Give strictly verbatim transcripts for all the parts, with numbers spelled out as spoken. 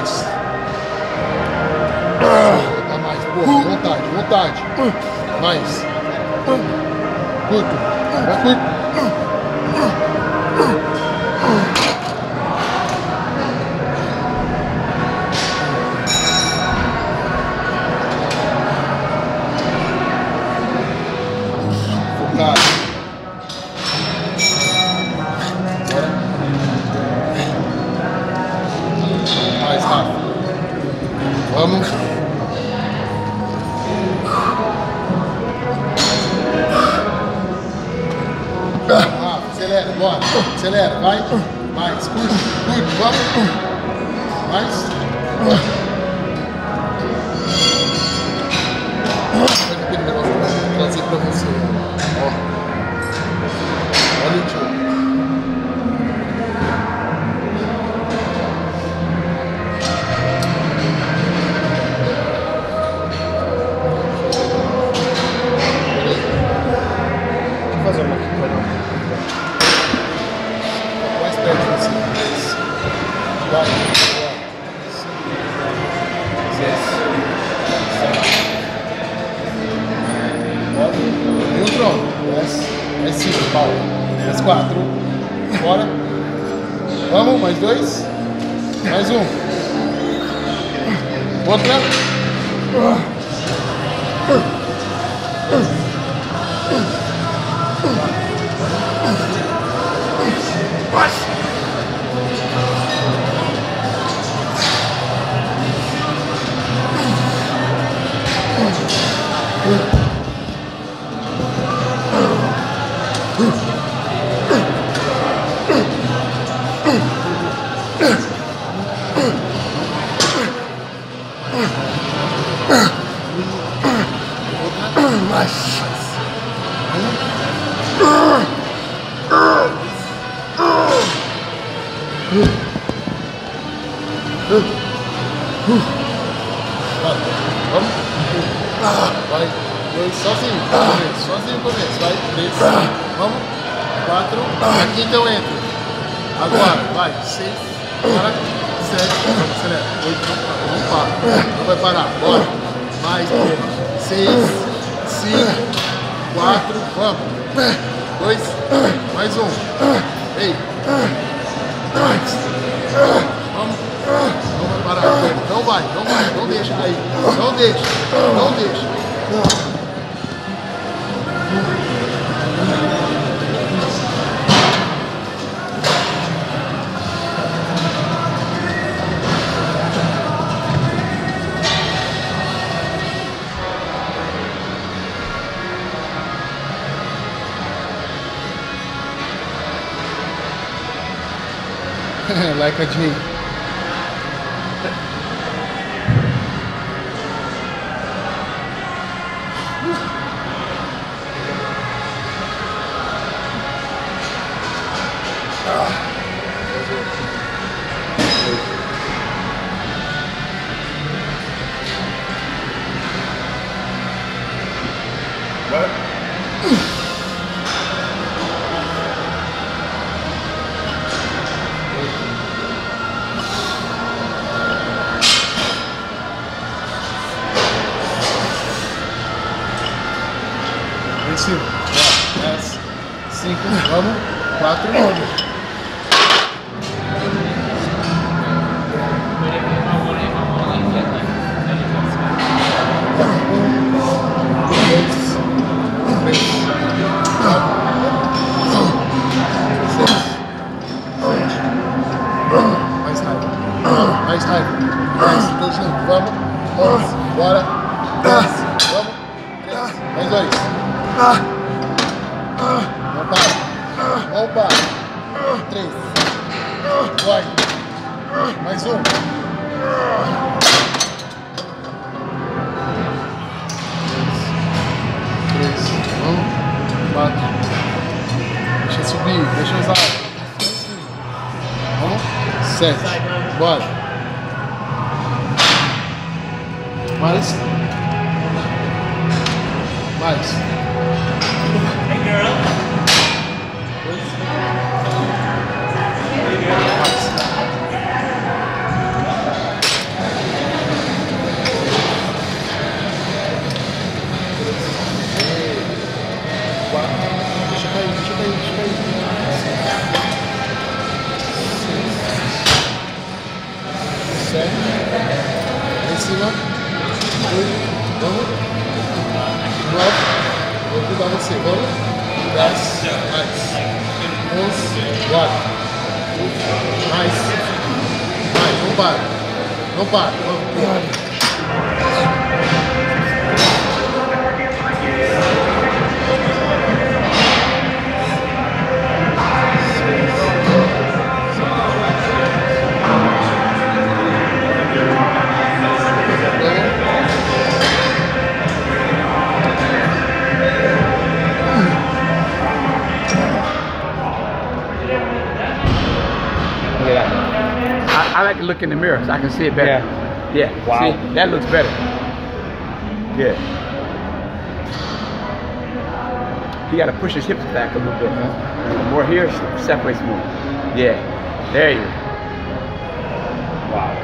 mais. Dá mais, porra, vontade, vontade. Mais. Curto, vai curto. Acelera, vai, mais, curto, curto, vamos, mais, olha aquele negócio que eu vou trazer pra você, ó, olha o tio, deixa eu fazer uma aqui pra não. Mais quatro. Bora. Vamos, mais dois. Mais um. Outra. Like a G. certo? Em cima, dois, vamos, nove, vou cuidar você, vamos, dez, mais, onze, guarda, mais, mais, não para, não para, vamos. I like to look in the mirror so I can see it better. Yeah. Yeah. Wow. See, that looks better. Yeah. You got to push his hips back a little bit. Huh? More here, separates more. Yeah. There you go. Wow.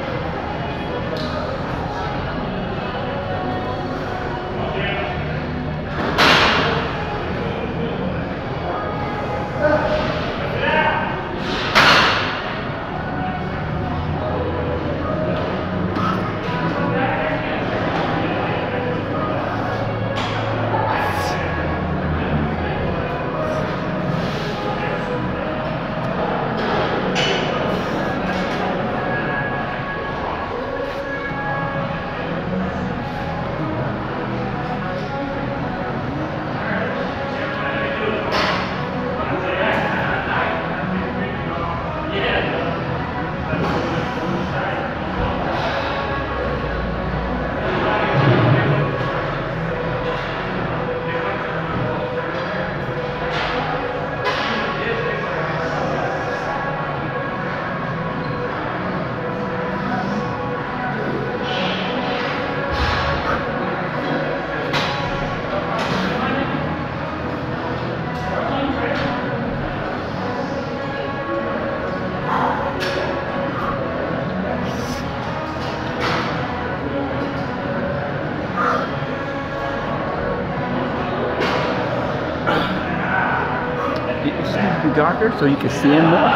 Darker, so you can see him more.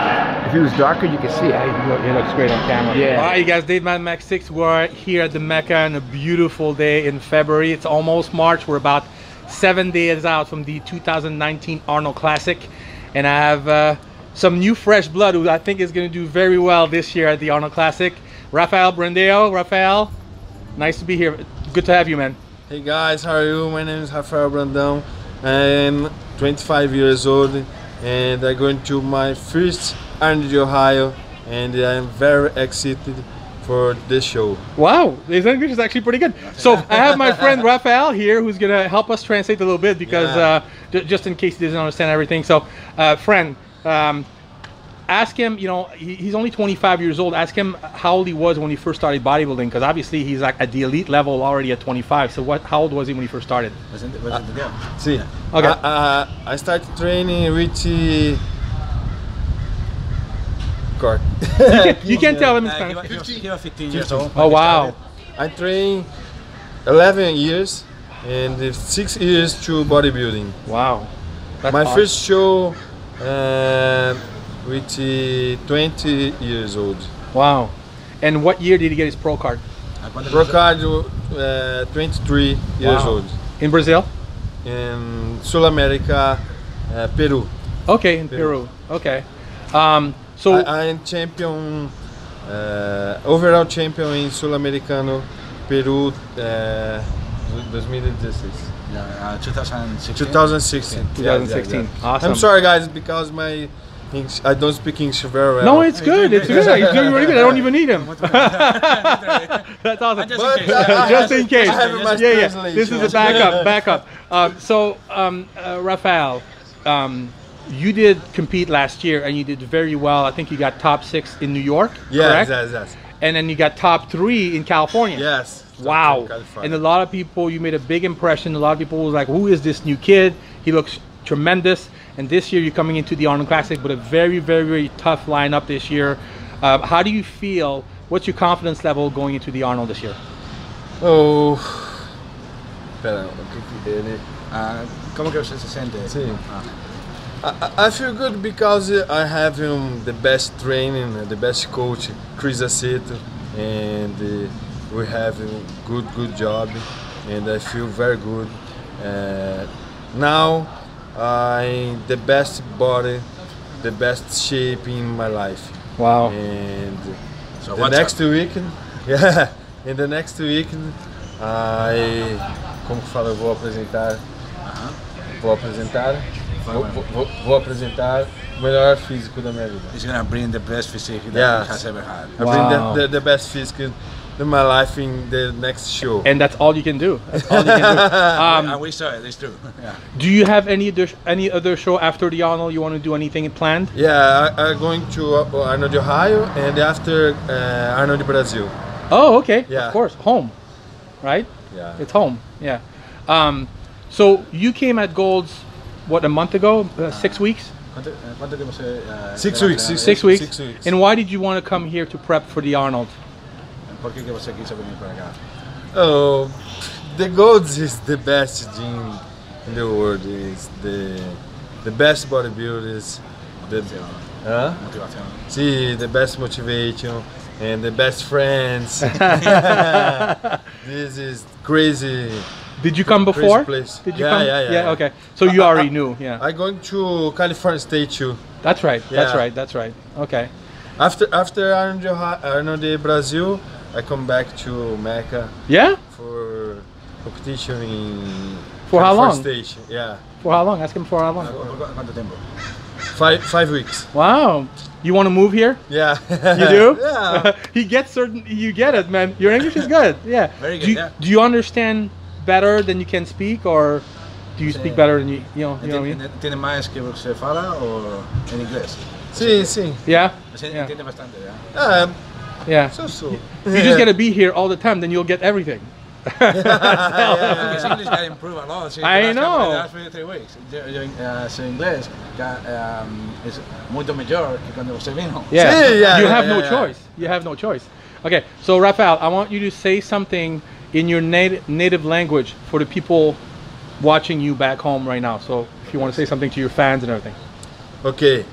If he was darker, you can see it. He looks great on camera. Yeah. Hi, you guys. DaveManMac six. We're here at the Mecca on a beautiful day in February. It's almost March. We're about seven days out from the two thousand nineteen Arnold Classic, and I have uh, some new fresh blood who I think is going to do very well this year at the Arnold Classic. Rafael Brandão. Rafael, nice to be here. Good to have you, man. Hey guys, how are you? My name is Rafael Brandão. I'm twenty-five years old. And I'm going to my first Arnold Ohio, and I'm very excited for this show. Wow, his English is actually pretty good. So I have my friend Rafael here, who's gonna help us translate a little bit because yeah. uh, just in case he doesn't understand everything. So, uh, friend, um, ask him. You know, he, he's only twenty-five years old. Ask him how old he was when he first started bodybuilding, because obviously he's like at the elite level already at twenty-five. So, what? How old was he when he first started? Wasn't it? Wasn't it? Yeah. See. Okay. Uh, uh, I started training with the God. You can't tell him in Spanish. Uh, he was, he was fifteen years old. Oh wow! I trained eleven years and six years to bodybuilding. Wow. That's my awesome. First show. Uh, Which is twenty years old. Wow. And what year did he get his pro card? Pro card, uh, twenty-three years wow. old. In Brazil? In South America, uh, Peru. Okay, in Peru. Peru. Okay. Um, so I, I am champion, uh, overall champion in Sul-Americano, Peru, uh, twenty sixteen. No, uh, twenty sixteen. twenty sixteen. Yeah, twenty sixteen. Yeah, yeah. Awesome. I'm sorry, guys, because my I don't speak English very well. No, it's good. It's good. It's doing really good. I don't even need him. That's awesome. Just in case. Just in case. Yeah, yeah. This is a backup. Backup. Uh, so, um, uh, Rafael, um, you did compete last year, and you did very well. I think you got top six in New York. Yes, yes, yes. And then you got top three in California. Yes. Wow. And a lot of people, you made a big impression. A lot of people was like, "Who is this new kid? He looks tremendous." And this year you're coming into the Arnold Classic with a very, very, very tough lineup this year. Uh, how do you feel? What's your confidence level going into the Arnold this year? Oh, espera, como que você se sente? I feel good because I have um, the best training, the best coach, Chris Aceto, and uh, we have a good good job, and I feel very good. Uh, now I'm the best body, the best shape in my life. Wow! And so the next up? weekend, yeah, in the next weekend, I como que fala, eu vou apresentar, uh-huh. vou apresentar. Vou, vou, vou apresentar o melhor físico da minha vida. He's gonna bring the best physique that yeah. he has ever had. Wow. I bring the, the, the best physique in my life in the next show. And that's all you can do. That's all you can do. Um, and we saw it, it's true. Yeah. Do you have any other, any other show after the Arnold? You want to do anything planned? Yeah, I'm going to Arnold Ohio and after uh, Arnold Brazil. Oh, okay. Yeah. Of course, home, right? Yeah. It's home, yeah. Um, so you came at Gold's what, a month ago? Uh, six weeks? Six weeks. Six weeks. And why did you want to come here to prep for the Arnold? Oh, the Gold's is the best gym in the world. It's the the best bodybuilders. The, huh? See, the best motivation and the best friends. This is crazy. Did you come before? Place. Did you yeah, come? Yeah, yeah, yeah. Okay. So you I, already I, knew. Yeah. I'm going to California State too. That's right. Yeah. That's right. That's right. Okay. After after Arnold Brazil, I come back to Mecca. Yeah. For competition in. For how long? State. Yeah. For how long? Ask him for how long. Five five weeks. Wow. You want to move here? Yeah. You do? Yeah. He gets certain. You get it, man. Your English is good. Yeah. Very good. Do you, yeah. do you understand better than you can speak, or do you speak better than you, you know, you know what I mean? Tiene más que você fala ou em inglês? Sim, sim. Yeah? Yeah. Um, yeah. So, so. You're just going to be here all the time, then you'll get everything. His English got improved a lot. I know. Last three weeks. Seu inglês é muito melhor que quando você vino. Yeah. You have no choice. You have no choice. Okay, so Rafael, I want you to say something in your native native language for the people watching you back home right now. So if you want to say something to your fans and everything. Okay.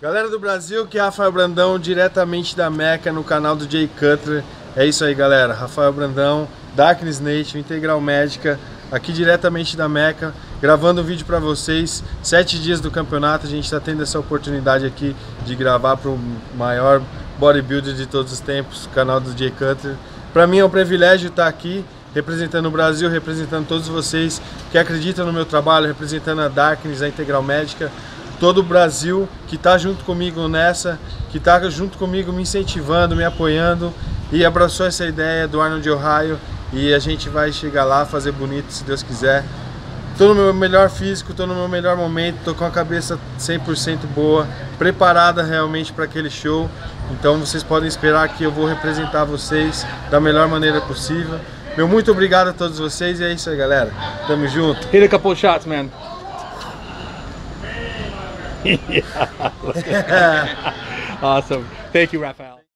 Galera do Brasil, que é Rafael Brandão, diretamente da Mecca, no canal do Jay Cutler. É isso aí, galera. Rafael Brandão, Darkness Nation, Integral Médica, aqui diretamente da Mecca, gravando um vídeo para vocês. Sete dias do campeonato, a gente está tendo essa oportunidade aqui de gravar para o maior bodybuilder de todos os tempos, o canal do Jay Cutler. Para mim é um privilégio estar aqui, representando o Brasil, representando todos vocês que acreditam no meu trabalho, representando a Darkness, a Integral Médica, todo o Brasil que está junto comigo nessa, que está junto comigo me incentivando, me apoiando e abraçou essa ideia do Arnold Ohio, e a gente vai chegar lá, fazer bonito se Deus quiser. Estou no meu melhor físico, estou no meu melhor momento, estou com a cabeça cem por cento boa, preparada realmente para aquele show. Então vocês podem esperar que eu vou representar vocês da melhor maneira possível. Meu muito obrigado a todos vocês e é isso aí, galera. Tamo junto. Hit a couple shots, man. Yeah, awesome. Thank you, Rafael.